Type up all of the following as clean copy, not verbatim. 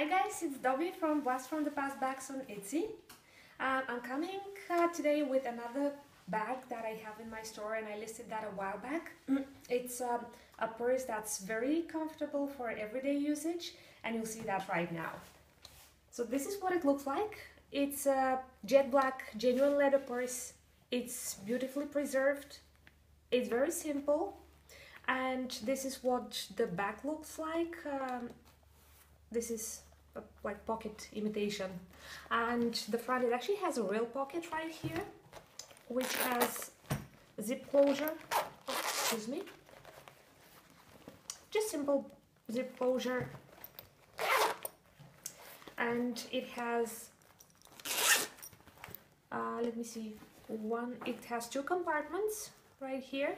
Hi guys, it's Dobby from Blast from the Past Bags on Etsy. I'm coming today with another bag that I have in my store, and I listed that a while back. It's a purse that's very comfortable for everyday usage, and you'll see that right now. So this is what it looks like. It's a jet black genuine leather purse. It's beautifully preserved. It's very simple, and this is what the back looks like. This is a, like, pocket imitation, and the front, it actually has a real pocket right here, which has zip closure. Excuse me, just simple zip closure, and it has let me see, it has two compartments right here.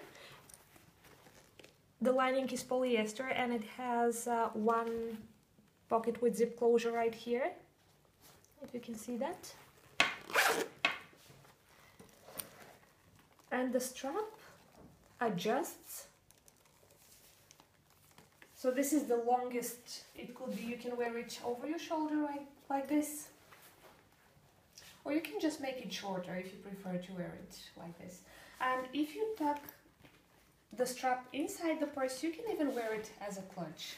The lining is polyester, and it has one pocket with zip closure right here, if you can see that. And the strap adjusts. So this is the longest it could be. You can wear it over your shoulder like this, or you can just make it shorter if you prefer to wear it like this. And if you tuck the strap inside the purse, you can even wear it as a clutch.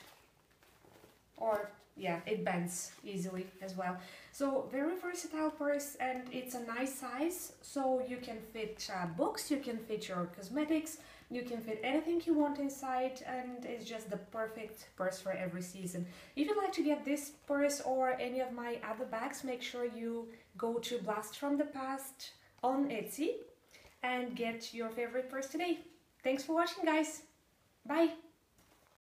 Or, yeah, it bends easily as well. So very versatile purse, and it's a nice size, so you can fit books, you can fit your cosmetics, you can fit anything you want inside, and it's just the perfect purse for every season. If you'd like to get this purse or any of my other bags, make sure you go to Blast from the Past on Etsy and get your favorite purse today. Thanks for watching, guys. Bye.